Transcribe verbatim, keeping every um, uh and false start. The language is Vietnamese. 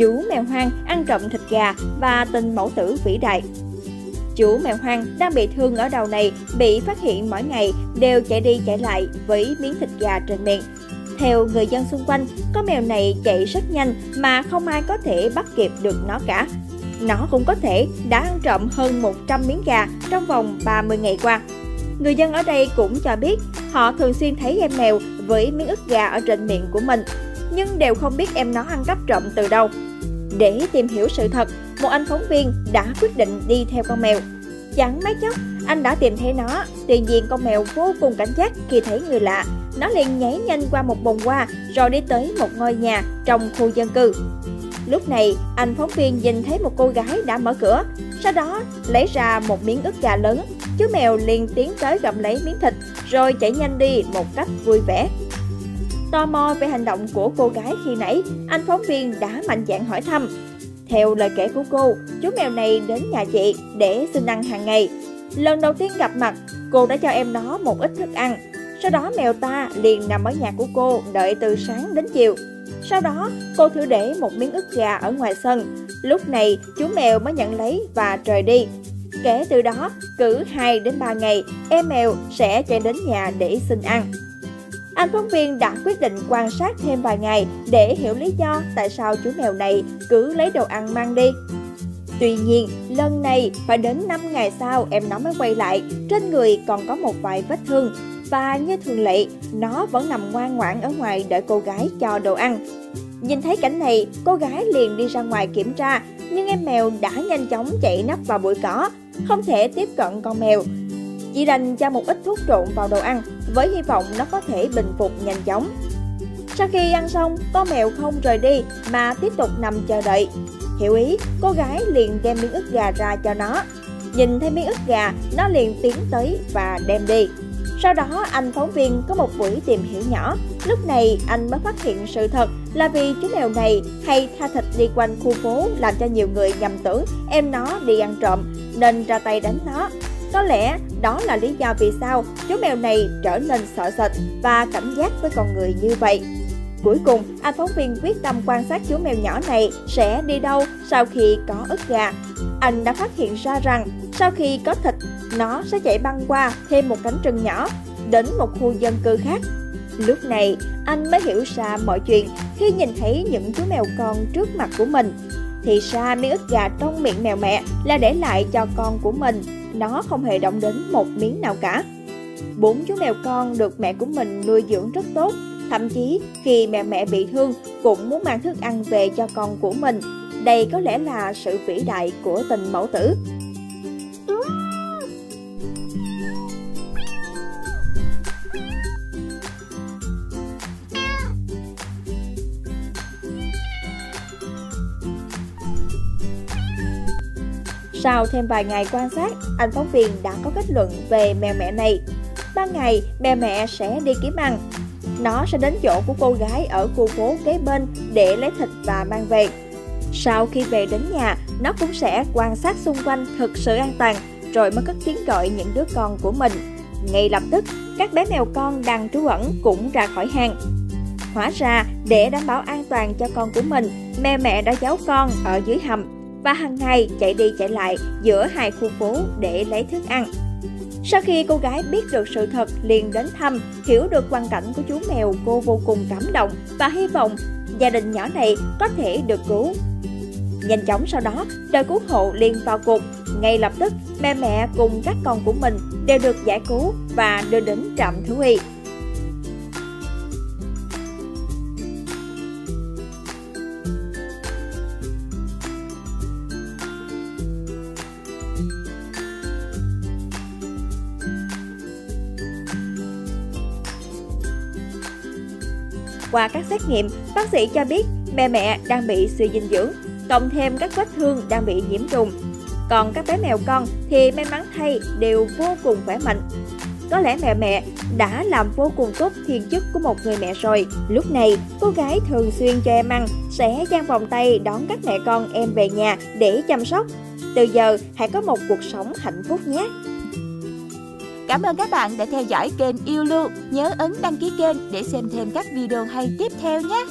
Chú mèo hoang ăn trộm thịt gà và tình mẫu tử vĩ đại. Chú mèo hoang đang bị thương ở đầu này bị phát hiện mỗi ngày đều chạy đi chạy lại với miếng thịt gà trên miệng. Theo người dân xung quanh, con mèo này chạy rất nhanh mà không ai có thể bắt kịp được nó cả. Nó cũng có thể đã ăn trộm hơn một trăm miếng gà trong vòng ba mươi ngày qua. Người dân ở đây cũng cho biết họ thường xuyên thấy em mèo với miếng ức gà ở trên miệng của mình, nhưng đều không biết em nó ăn cắp trộm từ đâu. Để tìm hiểu sự thật, một anh phóng viên đã quyết định đi theo con mèo. Chẳng mấy chốc, anh đã tìm thấy nó, tuy nhiên con mèo vô cùng cảnh giác khi thấy người lạ. Nó liền nháy nhanh qua một bồn hoa rồi đi tới một ngôi nhà trong khu dân cư. Lúc này, anh phóng viên nhìn thấy một cô gái đã mở cửa, sau đó lấy ra một miếng ức gà lớn. Chú mèo liền tiến tới gặm lấy miếng thịt rồi chạy nhanh đi một cách vui vẻ. Tò mò về hành động của cô gái khi nãy, anh phóng viên đã mạnh dạn hỏi thăm. Theo lời kể của cô, chú mèo này đến nhà chị để xin ăn hàng ngày. Lần đầu tiên gặp mặt, cô đã cho em nó một ít thức ăn. Sau đó mèo ta liền nằm ở nhà của cô đợi từ sáng đến chiều. Sau đó, cô thử để một miếng ức gà ở ngoài sân. Lúc này, chú mèo mới nhận lấy và rời đi. Kể từ đó, cứ hai đến ba ngày, em mèo sẽ chạy đến nhà để xin ăn. Anh phóng viên đã quyết định quan sát thêm vài ngày để hiểu lý do tại sao chú mèo này cứ lấy đồ ăn mang đi. Tuy nhiên, lần này phải đến năm ngày sau em nó mới quay lại, trên người còn có một vài vết thương. Và như thường lệ, nó vẫn nằm ngoan ngoãn ở ngoài đợi cô gái cho đồ ăn. Nhìn thấy cảnh này, cô gái liền đi ra ngoài kiểm tra, nhưng em mèo đã nhanh chóng chạy nấp vào bụi cỏ, không thể tiếp cận con mèo. Chỉ đành cho một ít thuốc trộn vào đồ ăn, với hy vọng nó có thể bình phục nhanh chóng. Sau khi ăn xong, con mèo không rời đi mà tiếp tục nằm chờ đợi. Hiểu ý, cô gái liền đem miếng ức gà ra cho nó. Nhìn thấy miếng ức gà, nó liền tiến tới và đem đi. Sau đó, anh phóng viên có một buổi tìm hiểu nhỏ. Lúc này, anh mới phát hiện sự thật là vì chú mèo này hay tha thịt đi quanh khu phố làm cho nhiều người nhầm tưởng em nó đi ăn trộm, nên ra tay đánh nó. Có lẽ đó là lý do vì sao chú mèo này trở nên sợ sệt và cảnh giác với con người như vậy. Cuối cùng, anh phóng viên quyết tâm quan sát chú mèo nhỏ này sẽ đi đâu sau khi có ức gà. Anh đã phát hiện ra rằng sau khi có thịt, nó sẽ chạy băng qua thêm một cánh rừng nhỏ đến một khu dân cư khác. Lúc này, anh mới hiểu ra mọi chuyện khi nhìn thấy những chú mèo con trước mặt của mình. Thì ra miếng ức gà trong miệng mèo mẹ là để lại cho con của mình. Nó không hề động đến một miếng nào cả. Bốn chú mèo con được mẹ của mình nuôi dưỡng rất tốt. Thậm chí khi mẹ mẹ bị thương cũng muốn mang thức ăn về cho con của mình. Đây có lẽ là sự vĩ đại của tình mẫu tử. Sau thêm vài ngày quan sát, anh phóng viên đã có kết luận về mèo mẹ này. Ban ngày, mèo mẹ sẽ đi kiếm ăn. Nó sẽ đến chỗ của cô gái ở khu phố kế bên để lấy thịt và mang về. Sau khi về đến nhà, nó cũng sẽ quan sát xung quanh thực sự an toàn, rồi mới cất tiếng gọi những đứa con của mình. Ngay lập tức, các bé mèo con đang trú ẩn cũng ra khỏi hang. Hóa ra, để đảm bảo an toàn cho con của mình, mẹ mẹ đã giấu con ở dưới hầm và hàng ngày chạy đi chạy lại giữa hai khu phố để lấy thức ăn. Sau khi cô gái biết được sự thật liền đến thăm, hiểu được hoàn cảnh của chú mèo, cô vô cùng cảm động và hy vọng gia đình nhỏ này có thể được cứu. Nhanh chóng sau đó, đội cứu hộ liền vào cuộc. Ngay lập tức, mẹ mẹ cùng các con của mình đều được giải cứu và đưa đến trạm thú y. Qua các xét nghiệm, bác sĩ cho biết mẹ mẹ đang bị suy dinh dưỡng, cộng thêm các vết thương đang bị nhiễm trùng. Còn các bé mèo con thì may mắn thay đều vô cùng khỏe mạnh. Có lẽ mẹ mẹ đã làm vô cùng tốt thiên chức của một người mẹ rồi. Lúc này, cô gái thường xuyên cho em ăn sẽ dang vòng tay đón các mẹ con em về nhà để chăm sóc. Từ giờ, hãy có một cuộc sống hạnh phúc nhé! Cảm ơn các bạn đã theo dõi kênh Yêu Lu. Nhớ ấn đăng ký kênh để xem thêm các video hay tiếp theo nhé!